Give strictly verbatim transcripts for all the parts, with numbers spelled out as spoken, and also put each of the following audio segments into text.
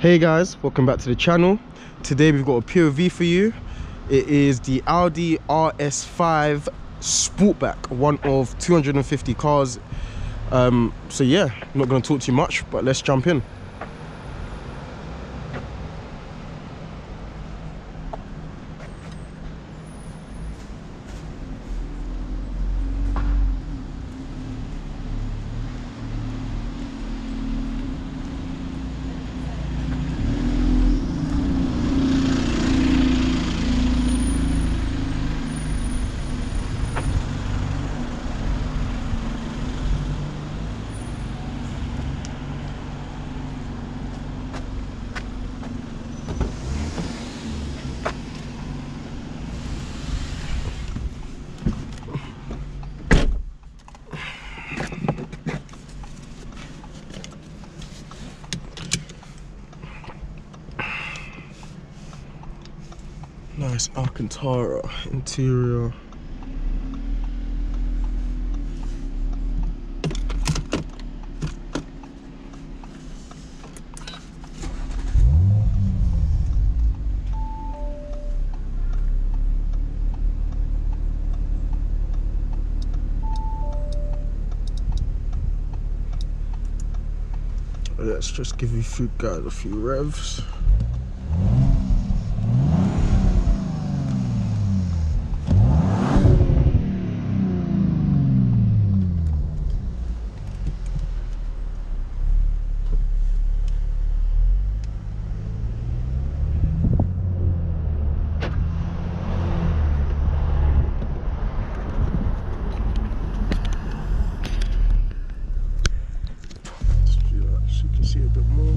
Hey guys, welcome back to the channel. Today we've got a P O V for you. It is the Audi R S five Sportback, one of two hundred fifty cars. Um, so yeah, I'm not going to talk too much, but let's jump in. Nice Alcantara interior. Let's just give you food guys a few revs. See a bit more.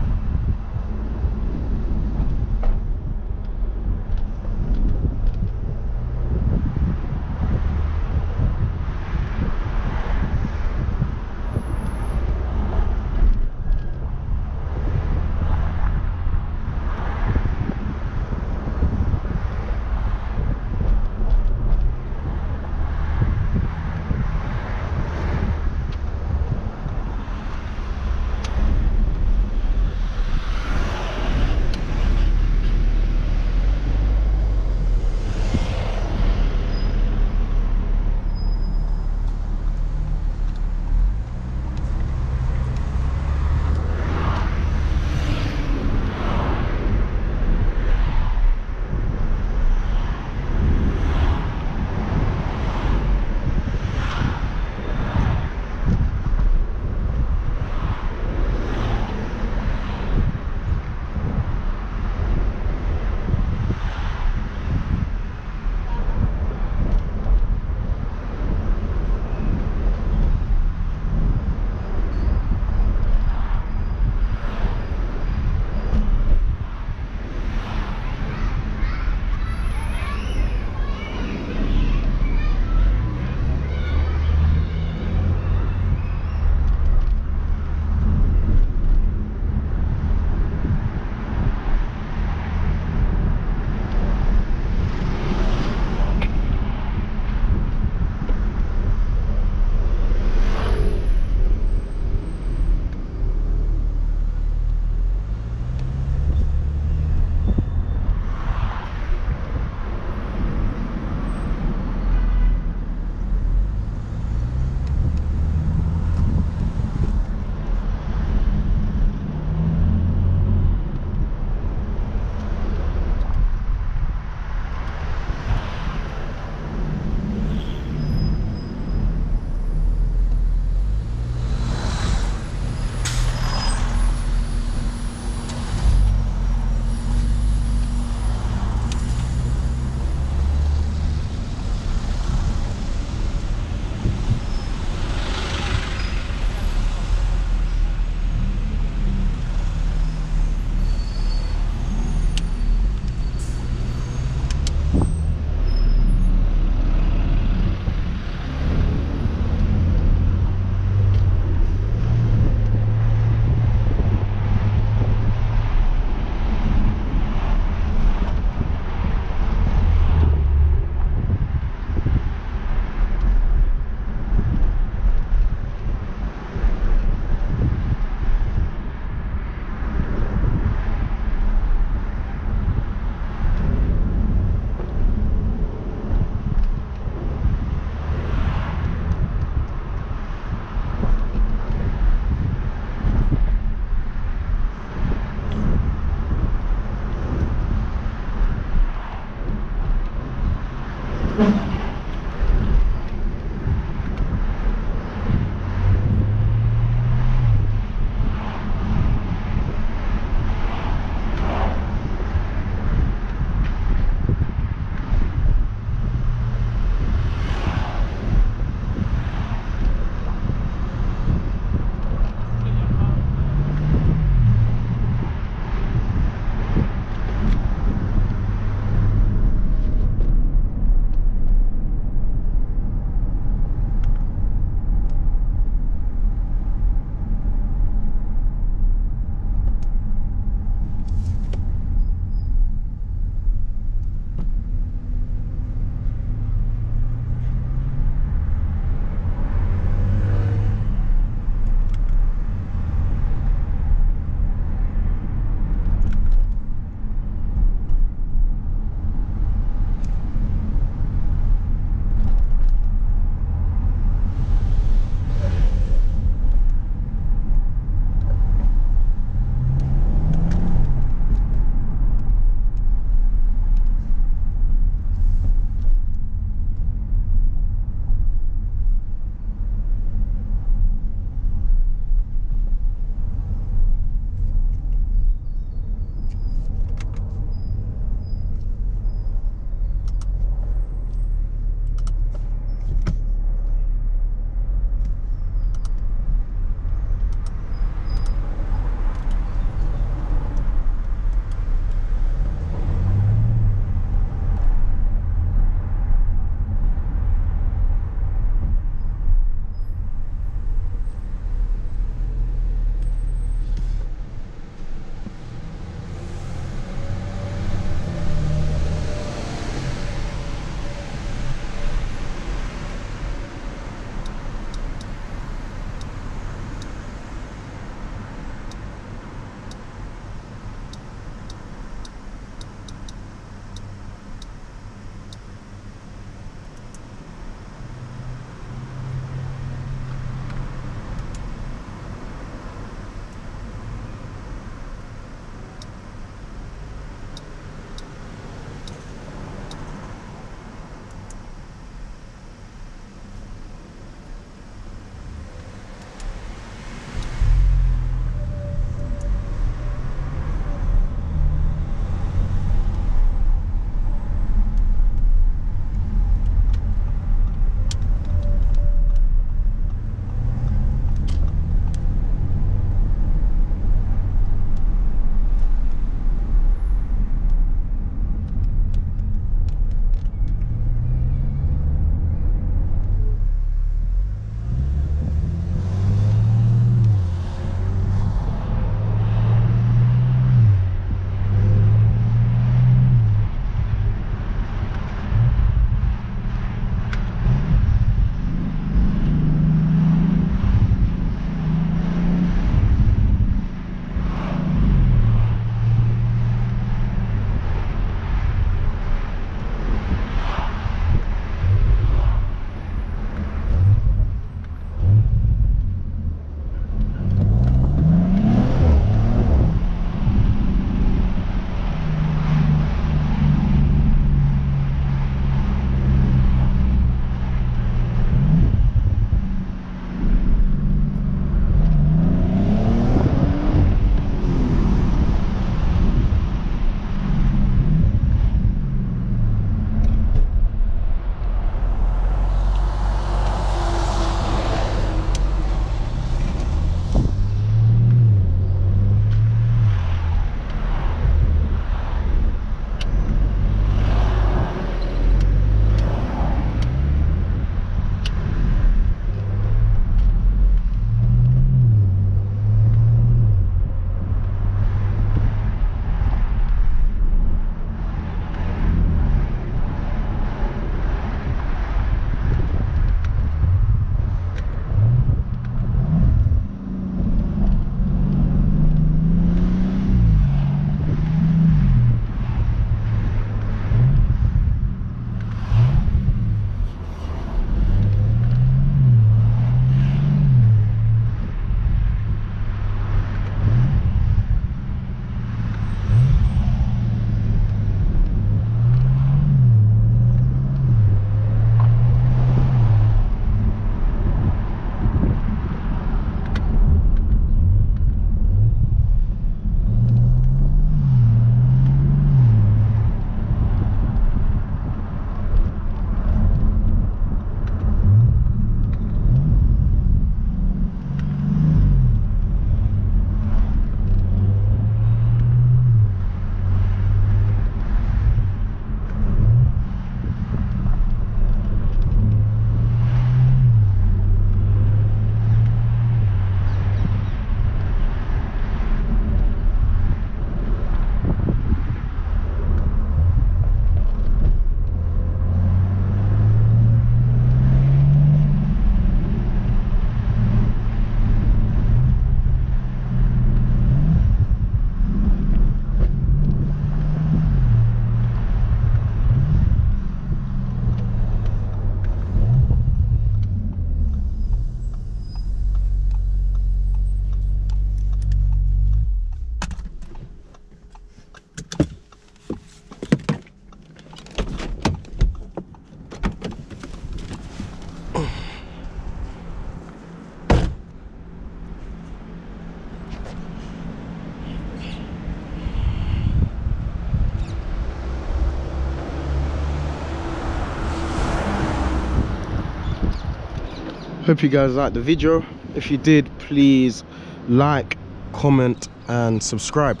Hope you guys liked the video. If you did, please like, comment and subscribe.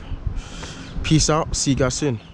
Peace out, see you guys soon.